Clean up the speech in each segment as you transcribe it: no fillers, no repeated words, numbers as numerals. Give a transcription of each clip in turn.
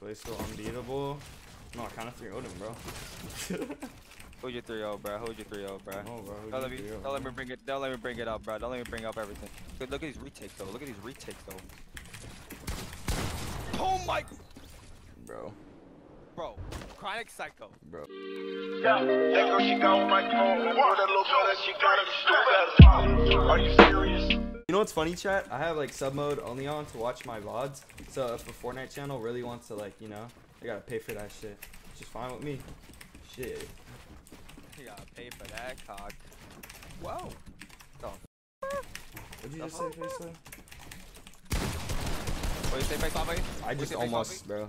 play so unbeatable. No, I kind of 3-0'd him, bro. Hold your 3-0, bro. Hold your 3-0, bro. No, bro. Don't let me, don't let me bring it up, bro. Don't let me bring up everything. Look at these retakes, though. Look at these retakes, though. Oh my, bro. Bro, Chronic Psycho. Bro. Yeah, that girl, she got my phone. That little girl that she got, are you serious? You know what's funny, chat? I have like sub mode only on to watch my VODs. So if the Fortnite channel really wants to, like, you know, they gotta pay for that shit. Which is fine with me. Shit. You gotta pay for that cock. Whoa. Oh. What'd you just say, Faceless? What did you say, Faceless? I just almost, bro.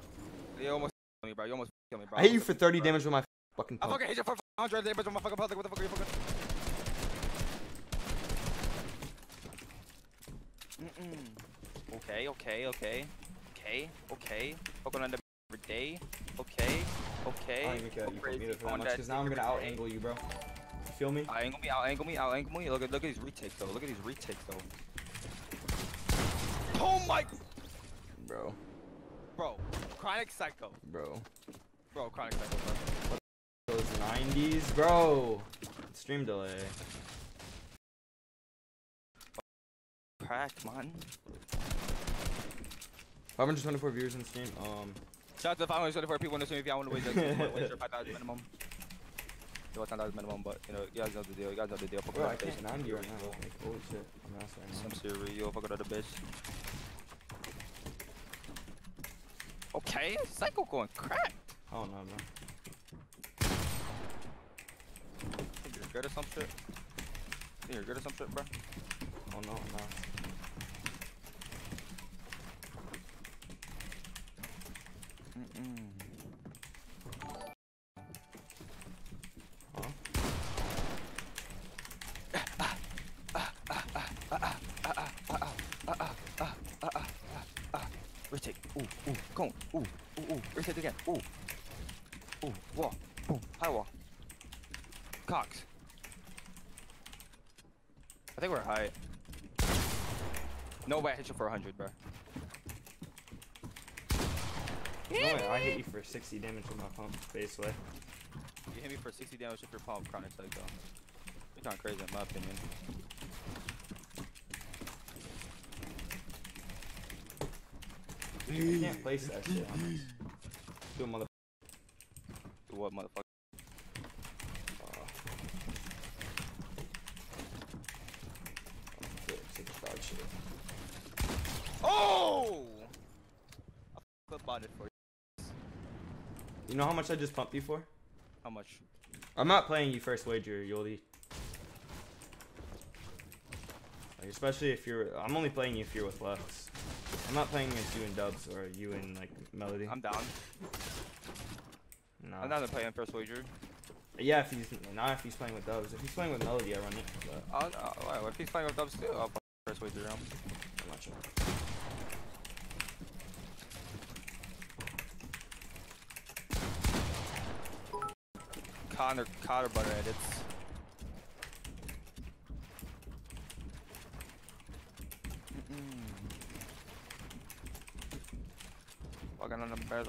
You almost killed me, bro. You almost killed me, bro. I hit you for 30 damage with my fucking pump. I fucking hit you for 100 damage with my fucking pump. Like, what the fuck are you fucking? Mm-mm. Okay. Fucking on the every day. Okay. I ain't gonna get you for much, because now I'm gonna out-angle you, bro. You feel me? Out-angle me. Look at these retakes, though. Oh my, bro. Bro, Chronic Psycho. What the f those 90s, bro? Stream delay. Crack, man. 524 viewers in stream. Shout out to the 524 people in the stream. If y'all want to wait your 5,000 minimum. It was 10,000 minimum, but you know, you guys know the deal. Bro, I can't 90 right now. Like, oh shit, I'm out right now. Some cereal, fuck another bitch. Okay, Psycho going crack. I don't know, bro. Think you're good at some shit? Bro? Oh no, I'm not. Retake. Ooh, cone. Ooh. Retake again. Ooh, wall. Boom. High wall. Cox. I think we're high. No way I hit you for 100, bro. No way, I hit you for 60 damage with my pump, basically. You hit me for 60 damage with your pump, Chronic Psycho. You're not crazy in my opinion. You can't place that shit on us. Do a motherfucker. Do what, motherfucker? Oh! I f***ed about it for you. You know how much I just pumped you for? How much? I'm not playing you first wager, Yoli. Like, especially if you're... I'm only playing you if you're with Lux. I'm not playing against you and Dubs or you and like Melody. I'm down. No. I'm not playing first wager. Yeah, if he's not if he's playing with Dubs. If he's playing with Melody, I run it. But... Oh, no. If he's playing with Dubs too, I'll play first wager. I'm not sure. Cotter butter edits. Yeah,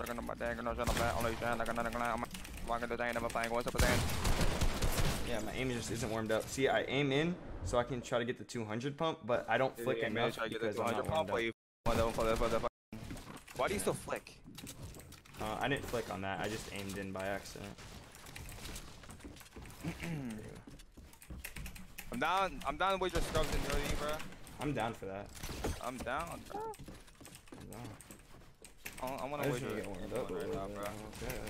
my aim just isn't warmed up. See, I aim in so I can try to get the 200 pump, but I don't flick enough because I'm not warmed up. Why do you still flick? I didn't flick on that. I just aimed in by accident. I'm down with your scrubs and dirty, bro. I'm down for that. I'm down, bro. I'm down. I want to wait to get warmed up right now, bro. Okay.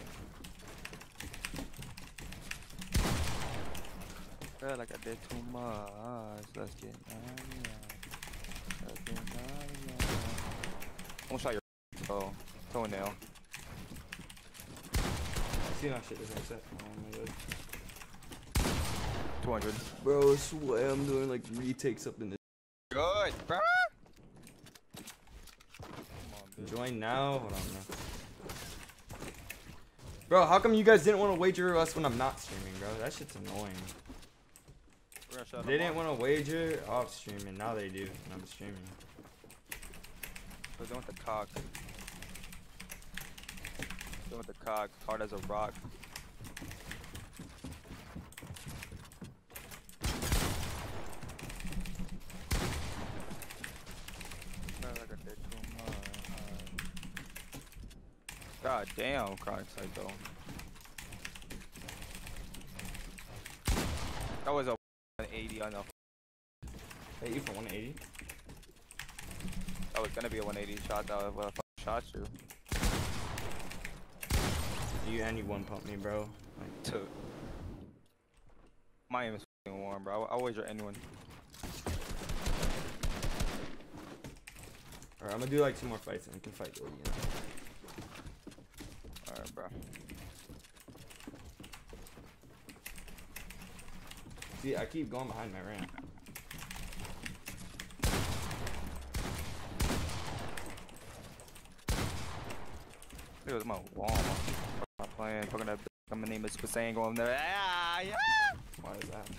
Feel like I did too much. Let's get higher. I'm gonna shot your toenail. See how shit is upset. Oh my god. 200. Bro, I swear I'm doing like retakes up in this. Good, bro. Join now. Hold on, bro, how come you guys didn't want to wager us when I'm not streaming, bro? That shit's annoying. They didn't want to wager off streaming. Now they do, and I'm streaming. What's going with the cock? with the cock, hard as a rock. God damn, Chronic Psycho. That was a 180 on the. Hey, you for 180? That was gonna be a 180 shot. That was a shot you. You and you one pump me, bro. Like two. My aim is warm, bro. I wager anyone. Alright, I'm gonna do like 2 more fights and we can fight. Alright, bro. See, I keep going behind my ramp. It was my wall. I'm playing. Fucking that. My name is Hussein going there. Ah, yeah. Why is that?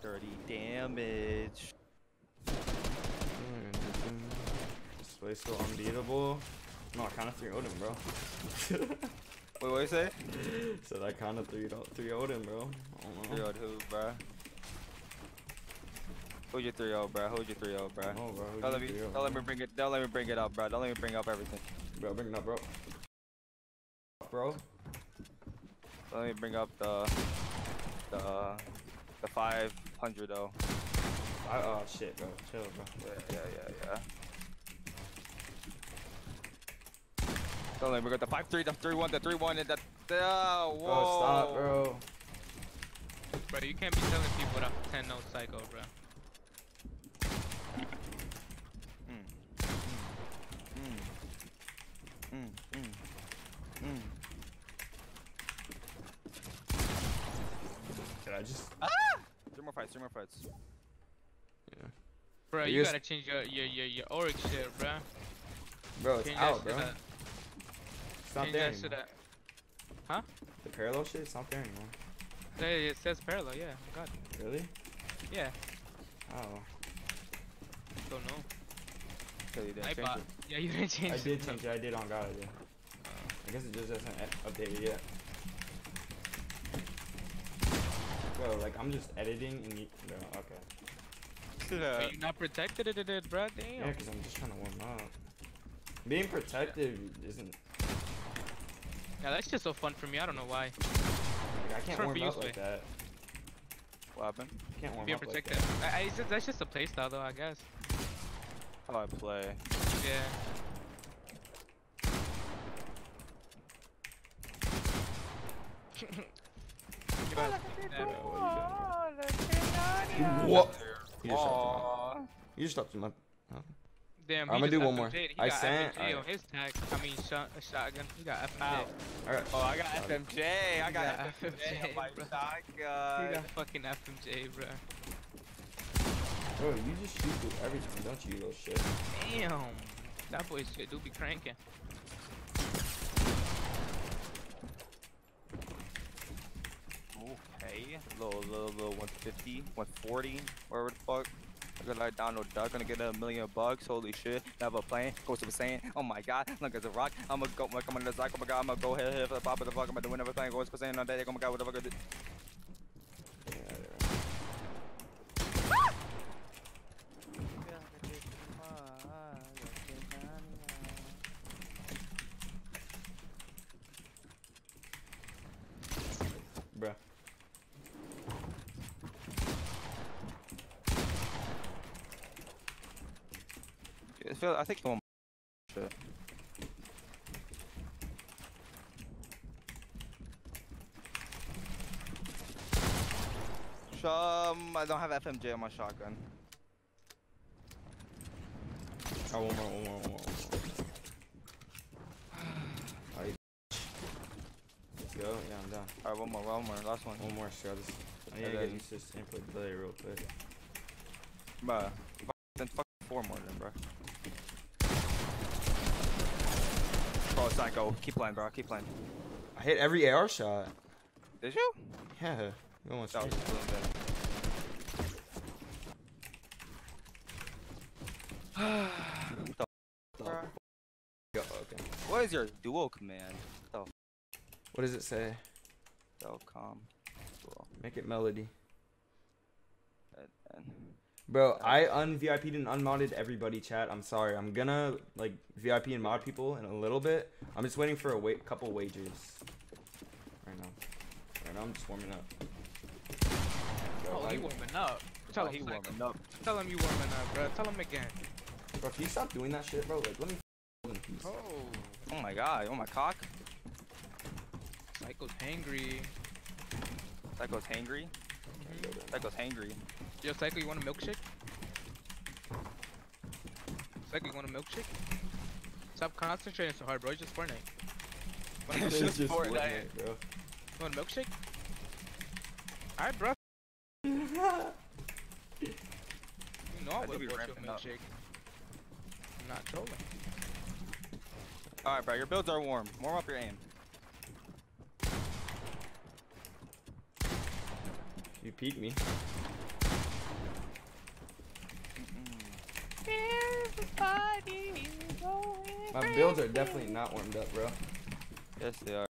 Dirty damage. This place so unbeatable. No, I kind of 3-0'd him, bro. Wait, what you say? Said I kind of 3-0'd him, bro. I don't know. 3-0'd who, bro? Who's your 3-0, bro? Who's your 3-0, bro? Oh, bro. Don't let me bring it up, bro. Don't let me bring up everything. Bro, bring it up, bro. Bro. Don't let me bring up the 500 though. Oh shit, bro. Chill, bro. Yeah. Don't let me bring up the 5-3, the 3-1, the 3-1, and the. Oh, whoa. Bro, stop, bro. Bro, you can't be telling people that I'm 10-0 Psycho, bro. Did I just ah! 3 more fights. Yeah. Bro, you gotta change your Oryx shit, bro. Bro, it's out, bro. It's not there anymore. Huh? The parallel shit, it's not there anymore. It says parallel, yeah. God. Really? Yeah. Oh. Don't know. So you didn't change it. Yeah, you didn't change it. I did change it. I did on God. Yeah. I guess it just hasn't updated yet. Bro, like I'm just editing and you. Bro, okay. Are you not protected, bro? Damn. Yeah, because I'm just trying to warm up. Being protective isn't. Yeah, that's just so fun for me. I don't know why. Like, I can't warm up like that. What happened? I can't warm up like that. That's just a playstyle, though, I guess. How I play. Yeah. What? You just stopped him up. Damn, I'm gonna do one more. I sent his tag. I mean, shotgun. He got FMJ. Alright. Oh, I got FMJ. I got FMJ. My shotgun. He got fucking FMJ, bro. Bro, you just shoot through everything, don't you, little shit? Damn. That boy shit do be cranking. Okay. Little 150, 140, whatever the fuck. I got like Donald Duck, gonna get $1 million bucks, holy shit. Never playing, goes to the sand, oh my god, look at the rock. I'ma go, like, I'm gonna like, oh my god, I'm gonna go here for the pop of the fuck, I'm gonna do whatever thing, goes to the sand, on that, oh my god, whatever. I think someone shit. I don't have FMJ on my shotgun. Oh, one more. Alright. Let's go. Yeah, I'm down. Alright, one more. Last one. One more shot. I need to get used to this input delay real quick. Bruh. Then fuck 4 more then, bruh. Oh, Psycho. Keep playing, bro. Keep playing. I hit every AR shot. Did you? Yeah. Almost. That was really good. Yo, okay. What is your duo command? Oh. What does it say? Calm. Bro. Make it melody. Bro, I un-VIP'd and unmodded everybody, chat. I'm sorry. I'm gonna, like, VIP and mod people in a little bit. I'm just waiting for a couple wagers. Right now I'm just warming up. Yo, oh, like, you warming up. Tell him warming up. Tell him you warming up, bro. Tell him again. Bro, can you stop doing that shit, bro? Like, let me hold in peace. Oh. Oh my god. Oh my cock. Psycho's hangry. Psycho's hangry? Mm-hmm. Psycho's hangry. Yo, Psycho, you want a milkshake? Psycho, you want a milkshake? Stop concentrating so hard, bro. It's just Fortnite. It's just Fortnite, bro. You want a milkshake? Alright, bro. You know I would've bought you a milkshake. I'm not trolling. Alright, bro. Your builds are warm. Warm up your aim. You peeked me. My builds are definitely not warmed up, bro. Yes, they are.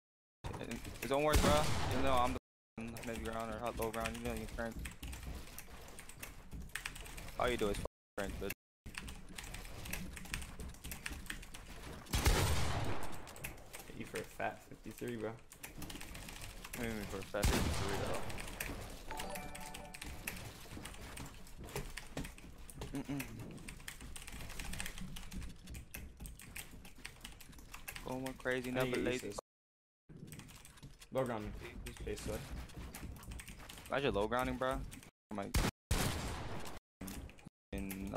Don't worry, bro. You know I'm the mid ground or hot low ground. You know your friends. All you do is friends, bitch. Hit you for a fat 53, bro. I mean for a fat 53, though. Going crazy, never lazy. Low grounding. Imagine low grounding, bro. I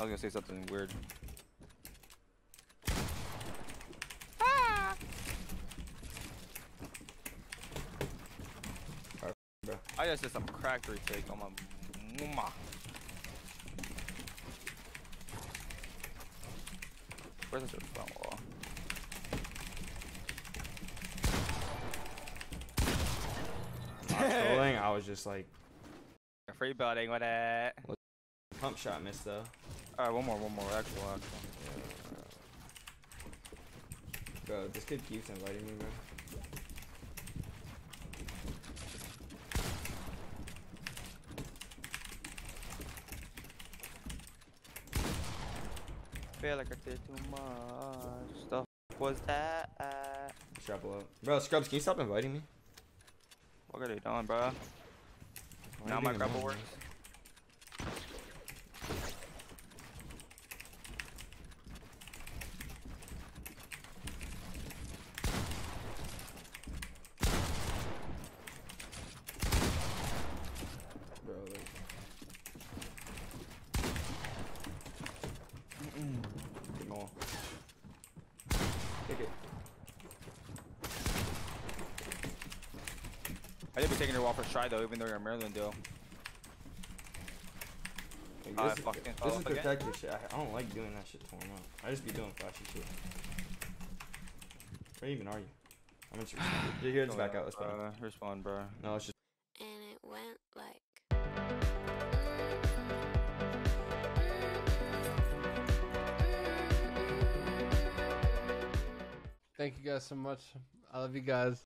was gonna say something weird. Ah! Right, bro. I just did some crack retake on my mama. Where's the front wall? I was just like free building with it. Pump shot missed though. Alright, one more. Actual. Yeah, bro, this kid keeps inviting me, bro. I feel like I did too much stuff. Was that? Bro, Scrubs, can you stop inviting me? What are they doing, bro? Now my grapple works. I did be taking your wall for try though, even though you're a Maryland deal. Like, this is protected shit. I don't like doing that shit to him up. I just be doing flashy shit. Where even are you? I'm in you're here, let's back out. Let's back out. Respond, bro. No, it's just. And it went like. Thank you guys so much. I love you guys.